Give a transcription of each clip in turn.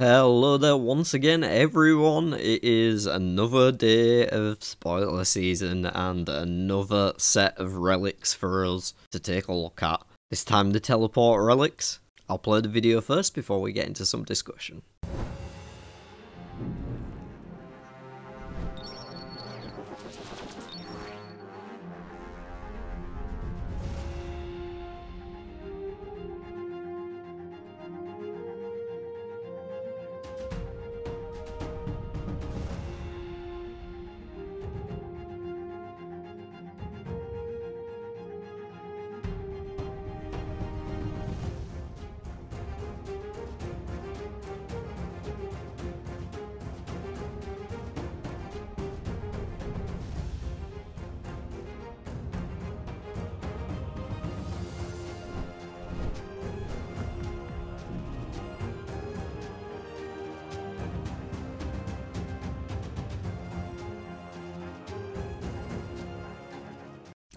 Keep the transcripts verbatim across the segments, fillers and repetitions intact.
Hello there once again everyone, it is another day of spoiler season and another set of relics for us to take a look at. This time the teleport relics. I'll play the video first before we get into some discussion.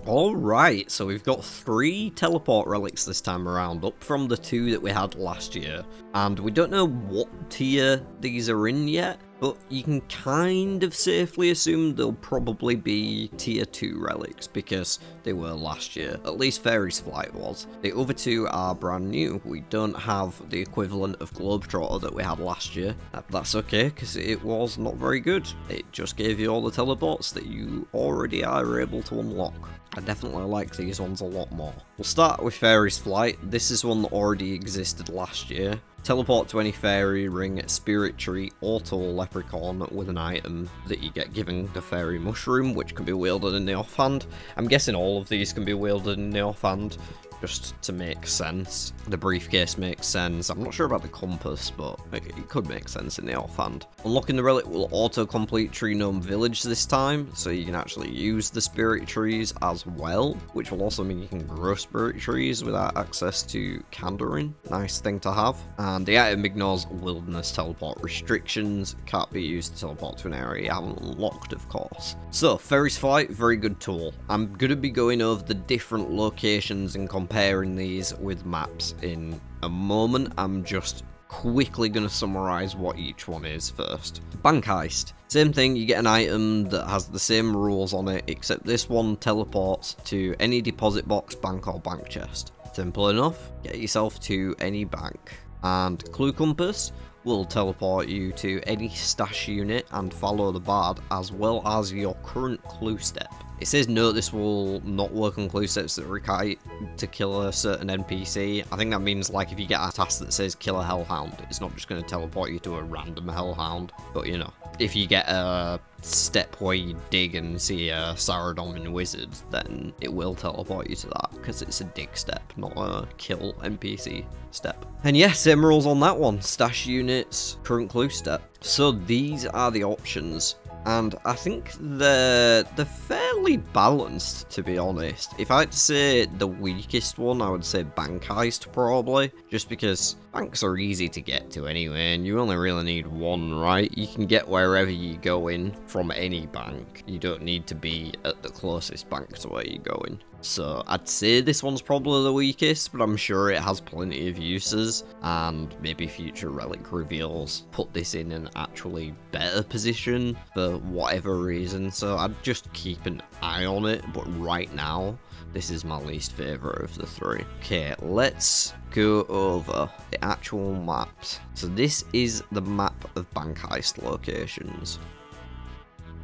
Alright, so we've got three teleport relics this time around, up from the two that we had last year. And we don't know what tier these are in yet, but you can kind of safely assume they'll probably be tier two relics, because they were last year. At least Fairy's Flight was. The other two are brand new. We don't have the equivalent of Globetrotter that we had last year. That's okay, because it was not very good. It just gave you all the teleports that you already are able to unlock. I definitely like these ones a lot more. We'll start with Fairy's Flight. This is one that already existed last year. Teleport to any fairy, ring, spirit tree, or to a leprechaun with an item that you get given the fairy mushroom, which can be wielded in the offhand. I'm guessing all of these can be wielded in the offhand, just to make sense. The briefcase makes sense. I'm not sure about the compass, but it could make sense in the offhand. Unlocking the relic will auto-complete Tree Gnome Village this time, so you can actually use the spirit trees as well, which will also mean you can grow spirit trees without access to Candorin. Nice thing to have. And the item ignores wilderness teleport restrictions. Can't be used to teleport to an area you haven't unlocked, of course. So, Fairy's Flight, very good tool. I'm going to be going over the different locations and compass comparing these with maps in a moment. I'm just quickly going to summarize what each one is first. Bank Heist. Same thing, you get an item that has the same rules on it, except this one teleports to any deposit box, bank or bank chest. Simple enough, get yourself to any bank. And Clue Compass will teleport you to any stash unit and follow the bard, as well as your current clue step. It says no, this will not work on clue steps that require you to kill a certain N P C. I think that means, like, if you get a task that says kill a hellhound, it's not just going to teleport you to a random hellhound. But, you know, if you get a step where you dig and see a Sarudomin wizard, then it will teleport you to that, because it's a dig step, not a kill N P C step. And yeah, same rules on that one. Stash units, current clue step. So these are the options. And I think they're, they're fairly balanced, to be honest. If I had to say the weakest one, I would say Bank Heist, probably. Just because banks are easy to get to anyway, and you only really need one, right? You can get wherever you go in from any bank. You don't need to be at the closest bank to where you're going. So I'd say this one's probably the weakest, but I'm sure it has plenty of uses, and maybe future relic reveals put this in an actually better position for whatever reason, so I'd just keep an eye on it, but right now this is my least favourite of the three. Okay, let's go over the actual maps. So this is the map of Bank Heist locations.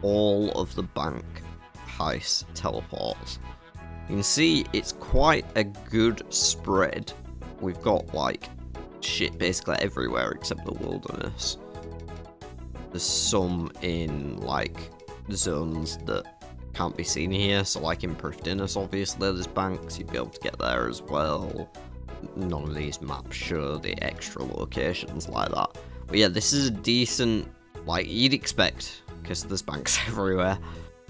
All of the Bank Heist teleports. You can see it's quite a good spread. We've got, like, shit basically everywhere except the wilderness. There's some in, like, zones that can't be seen here. So, like, in Prifddinas, obviously, there's banks. You'd be able to get there as well. None of these maps show the extra locations like that. But, yeah, this is a decent, like, you'd expect, because there's banks everywhere.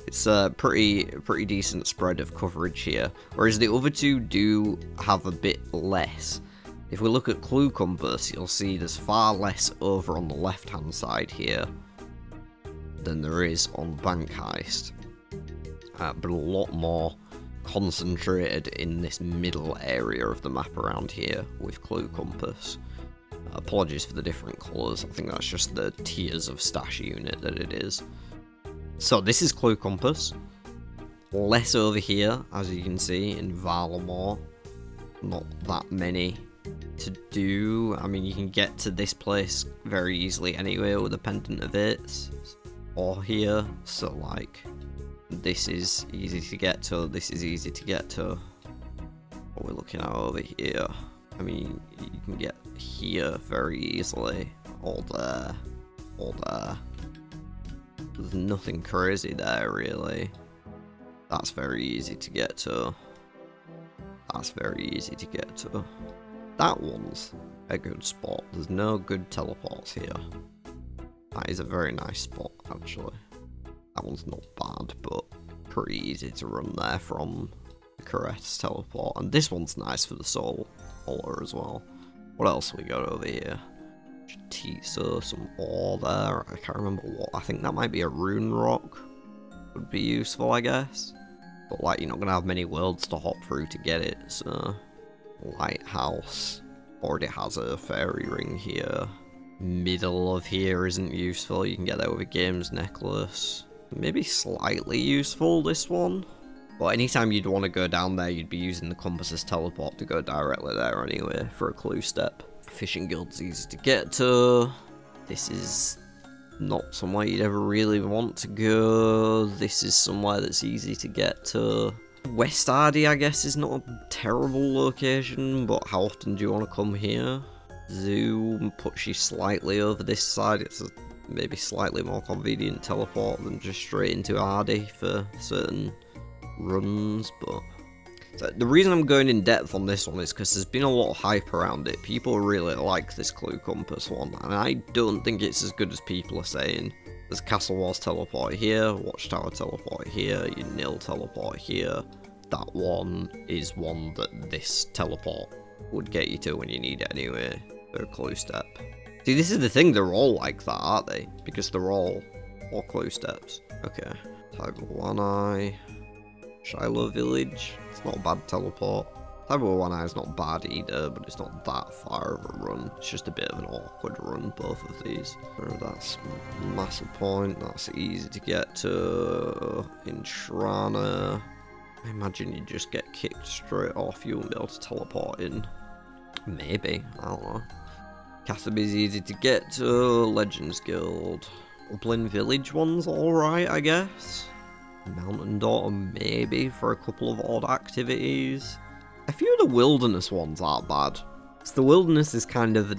It's a pretty pretty decent spread of coverage here, whereas the other two do have a bit less. If we look at Clue Compass, you'll see there's far less over on the left-hand side here than there is on Bank Heist, uh, but a lot more concentrated in this middle area of the map around here with Clue Compass. Apologies for the different colours, I think that's just the tiers of stash unit that it is. So this is Clue Compass. Less over here, as you can see, in Valamore. Not that many to do. I mean, you can get to this place very easily anyway with a pendant of it. Or here, so like, this is easy to get to, this is easy to get to. What we're looking at over here. I mean, you can get here very easily, or there, or there. There's nothing crazy there, really. That's very easy to get to. That's very easy to get to. That one's a good spot. There's no good teleports here. That is a very nice spot, actually. That one's not bad, but pretty easy to run there from the correct teleport. And this one's nice for the soul hauler as well. What else we got over here? Chitizo, some ore there. I can't remember what. I think that might be a rune rock. Would be useful, I guess. But, like, you're not going to have many worlds to hop through to get it, so... Lighthouse. Already has a fairy ring here. Middle of here isn't useful. You can get that with a game's necklace. Maybe slightly useful, this one. But anytime you'd want to go down there, you'd be using the compass's teleport to go directly there anyway for a clue step. Fishing guild's easy to get to. This is... not somewhere you'd ever really want to go. This is somewhere that's easy to get to. West Hardy, I guess, is not a terrible location, but how often do you want to come here? Zoom puts you slightly over this side. It's a maybe slightly more convenient teleport than just straight into Hardy for certain runs, but... So the reason I'm going in depth on this one is because there's been a lot of hype around it. People really like this Clue Compass one, and I don't think it's as good as people are saying. There's Castle Wars teleport here, Watchtower teleport here, your nil teleport here. That one is one that this teleport would get you to when you need it anyway, for a clue step. See, this is the thing, they're all like that, aren't they? Because they're all, all clue steps. Okay, Tiber One Eye... Shiloh Village. It's not a bad teleport. Taibo One Eye is not bad either, but it's not that far of a run. It's just a bit of an awkward run, both of these. So that's Massive Point. That's easy to get to. Intrana. I imagine you just get kicked straight off. You won't be able to teleport in. Maybe. I don't know. Catherby's easy to get to. Legends Guild. Uplin Village one's alright, I guess. Mountain Daughter, maybe, for a couple of odd activities. A few of the wilderness ones aren't bad. Because the wilderness is kind of a,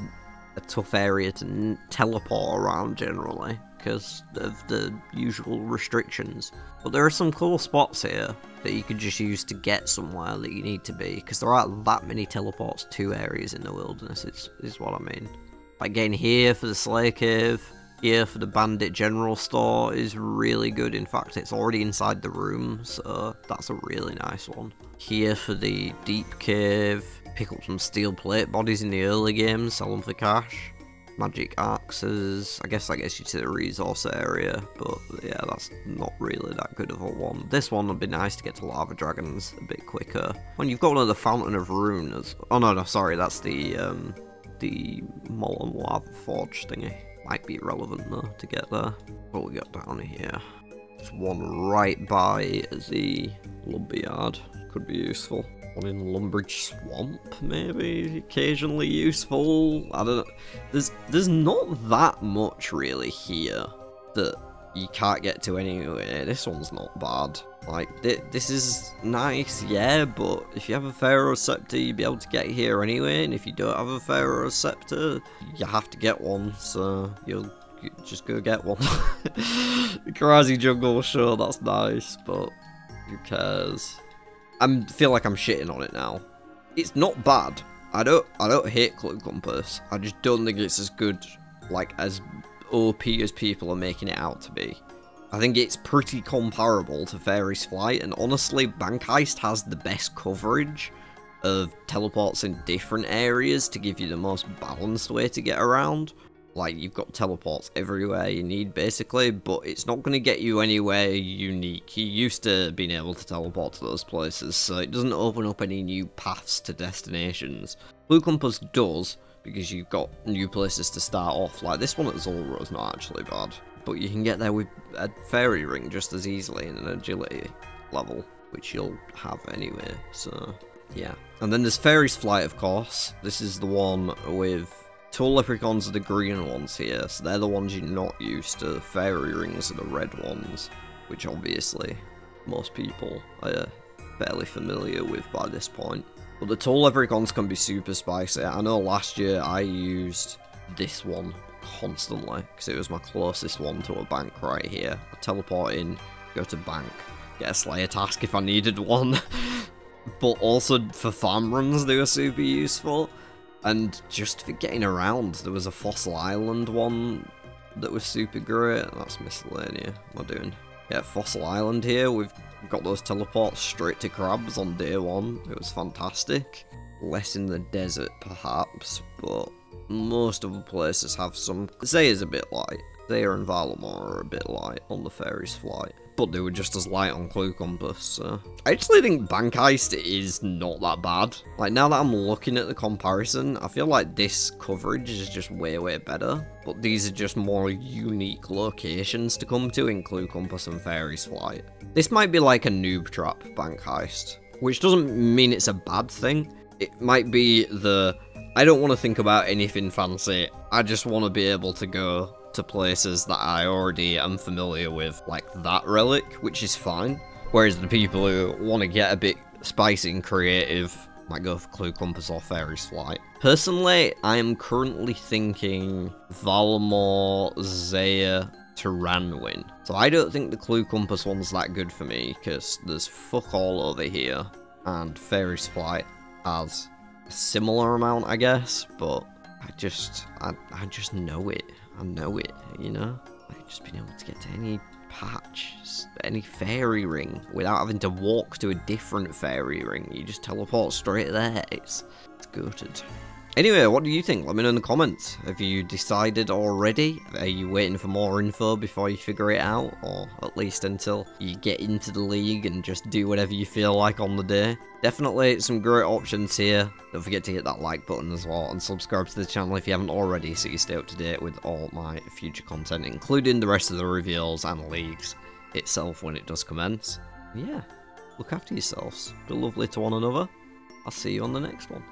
a tough area to n teleport around generally, because of the usual restrictions. But there are some cool spots here that you could just use to get somewhere that you need to be, because there aren't that many teleports to areas in the wilderness, is, is what I mean. Like getting here for the Slay Cave. Here for the Bandit General Store is really good. In fact, it's already inside the room, so that's a really nice one. Here for the Deep Cave. Pick up some steel plate bodies in the early game, sell them for cash. Magic axes. I guess I guess you to the resource area, but yeah, that's not really that good of a one. This one would be nice to get to Lava Dragons a bit quicker. When you've got one of the Fountain of Runes. Oh no, no, sorry, that's the um, the Molten Lava Forge thingy. Might be relevant though to get there. What we got down here? There's one right by the lumberyard. Could be useful. One in Lumbridge Swamp, maybe occasionally useful. I don't know. There's there's not that much really here that you can't get to anyway. This one's not bad. Like th this is nice, yeah. But if you have a Pharaoh Scepter, you'd be able to get here anyway. And if you don't have a Pharaoh Scepter, you have to get one. So you'll you just go get one. Crazy Jungle, sure, that's nice, but who cares? I feel like I'm shitting on it now. It's not bad. I don't I don't hate Clue Compass. I just don't think it's as good, like as O P as people are making it out to be. I think it's pretty comparable to Fairy's Flight, and honestly, Bank Heist has the best coverage of teleports in different areas to give you the most balanced way to get around. Like, you've got teleports everywhere you need, basically, but it's not going to get you anywhere unique. You're used to being able to teleport to those places, so it doesn't open up any new paths to destinations. Clue Compass does, because you've got new places to start off. Like this one at Zulrah is not actually bad, but you can get there with a fairy ring just as easily in an agility level, which you'll have anyway, so yeah. And then there's Fairy's Flight, of course. This is the one with two leprechauns are the green ones here, so they're the ones you're not used to. Fairy rings are the red ones, which obviously most people are fairly familiar with by this point. But the tall leprechauns can be super spicy. I know last year I used this one constantly, because it was my closest one to a bank right here. I teleport in, go to bank, get a Slayer task if I needed one. But also for farm runs they were super useful. And just for getting around, there was a Fossil Island one that was super great. That's miscellaneous. What am I doing? Yeah, Fossil Island here. We've got those teleports straight to crabs on day one. It was fantastic. Less in the desert, perhaps, but most of the places have some. Zaya's a bit light. Zaya and Valamore are a bit light on the Fairy's Flight. But they were just as light on Clue Compass, so. I actually think Bank Heist is not that bad. Like, now that I'm looking at the comparison, I feel like this coverage is just way, way better. But these are just more unique locations to come to in Clue Compass and Fairy's Flight. This might be like a noob trap Bank Heist, which doesn't mean it's a bad thing. It might be the, I don't want to think about anything fancy, I just want to be able to go to places that I already am familiar with, like that relic, which is fine. Whereas the people who want to get a bit spicy and creative might go for Clue Compass or Fairy's Flight. Personally, I am currently thinking Valamore, Zaya, Taranwin. So I don't think the Clue Compass one's that good for me, because there's fuck all over here, and Fairy's Flight has a similar amount, I guess, but I just, I, I just know it. I know it, you know? I've just been able to get to any patch, any fairy ring, without having to walk to a different fairy ring. You just teleport straight there. It's, it's goated. Anyway, what do you think? Let me know in the comments. Have you decided already? Are you waiting for more info before you figure it out? Or at least until you get into the league and just do whatever you feel like on the day? Definitely some great options here. Don't forget to hit that like button as well, and subscribe to the channel if you haven't already so you stay up to date with all my future content, including the rest of the reveals and leagues itself when it does commence. Yeah, look after yourselves. Be lovely to one another. I'll see you on the next one.